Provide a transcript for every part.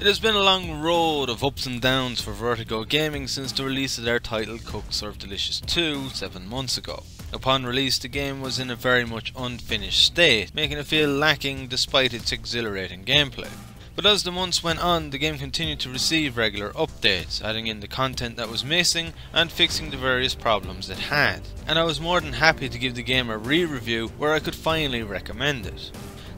It has been a long road of ups and downs for Vertigo Gaming since the release of their title Cook, Serve, Delicious! 2! 7 months ago. Upon release, the game was in a very much unfinished state, making it feel lacking despite its exhilarating gameplay. But as the months went on, the game continued to receive regular updates, adding in the content that was missing and fixing the various problems it had. And I was more than happy to give the game a re-review where I could finally recommend it.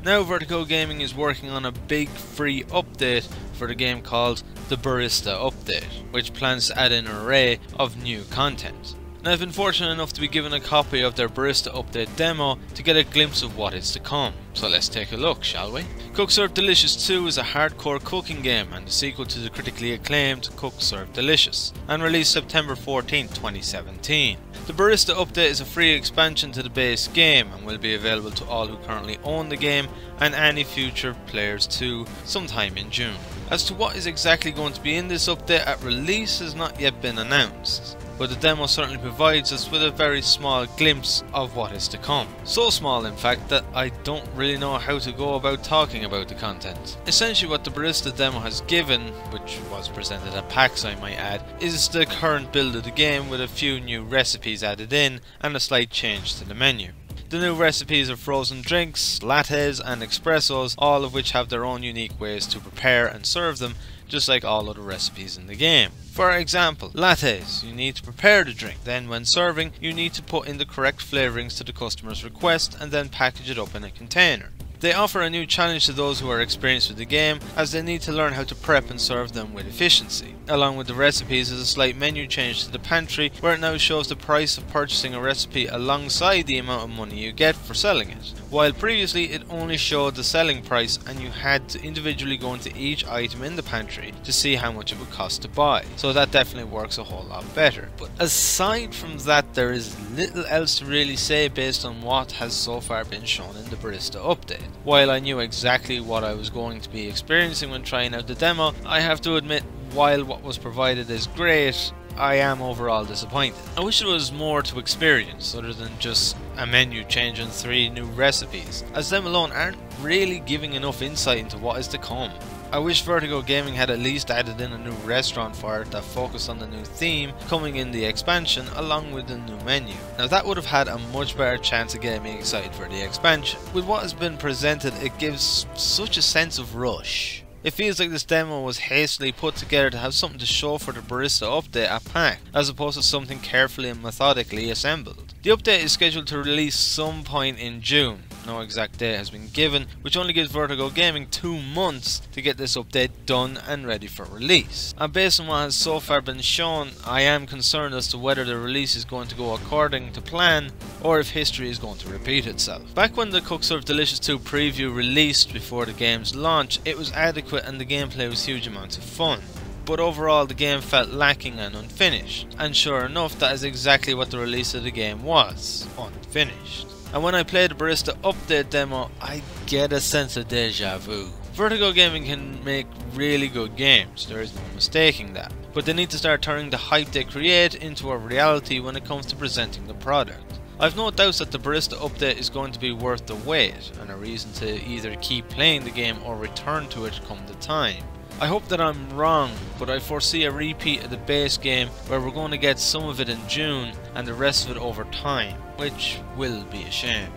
Now Vertigo Gaming is working on a big free update for the game called The Barista Update, which plans to add an array of new content. And I've been fortunate enough to be given a copy of their Barista Update demo to get a glimpse of what is to come. So let's take a look, shall we? Cook Serve Delicious 2 is a hardcore cooking game and the sequel to the critically acclaimed Cook Serve Delicious, and released September 14, 2017. The Barista Update is a free expansion to the base game and will be available to all who currently own the game and any future players too sometime in June. As to what is exactly going to be in this update at release has not yet been announced, but the demo certainly provides us with a very small glimpse of what is to come. So small, in fact, that I don't really know how to go about talking about the content. Essentially what the Barista demo has given, which was presented at PAX I might add, is the current build of the game with a few new recipes added in and a slight change to the menu. The new recipes are frozen drinks, lattes and espressos, all of which have their own unique ways to prepare and serve them, just like all other recipes in the game. For example, lattes, you need to prepare the drink, then when serving you need to put in the correct flavourings to the customer's request and then package it up in a container. They offer a new challenge to those who are experienced with the game, as they need to learn how to prep and serve them with efficiency. Along with the recipes is a slight menu change to the pantry, where it now shows the price of purchasing a recipe alongside the amount of money you get for selling it, while previously it only showed the selling price and you had to individually go into each item in the pantry to see how much it would cost to buy. So that definitely works a whole lot better. But aside from that, there is little else to really say based on what has so far been shown in the Barista Update. While I knew exactly what I was going to be experiencing when trying out the demo, I have to admit, while what was provided is great, I am overall disappointed. I wish there was more to experience other than just a menu change and 3 new recipes, as them alone aren't really giving enough insight into what is to come. I wish Vertigo Gaming had at least added in a new restaurant for it that focused on the new theme coming in the expansion along with the new menu. Now that would have had a much better chance of getting me excited for the expansion. With what has been presented, it gives such a sense of rush. It feels like this demo was hastily put together to have something to show for the Barista Update at PAX, as opposed to something carefully and methodically assembled. The update is scheduled to release some point in June, no exact date has been given, which only gives Vertigo Gaming 2 months to get this update done and ready for release. And based on what has so far been shown, I am concerned as to whether the release is going to go according to plan, or if history is going to repeat itself. Back when the Cook Serve Delicious 2 preview released before the game's launch, it was adequate and the gameplay was huge amounts of fun, but overall the game felt lacking and unfinished, and sure enough that is exactly what the release of the game was, unfinished. And when I play the Barista Update demo, I get a sense of deja vu. Vertigo Gaming can make really good games, there is no mistaking that, but they need to start turning the hype they create into a reality when it comes to presenting the product. I've no doubts that the Barista Update is going to be worth the wait, and a reason to either keep playing the game or return to it come the time. I hope that I'm wrong, but I foresee a repeat of the base game where we're going to get some of it in June and the rest of it over time, which will be a shame.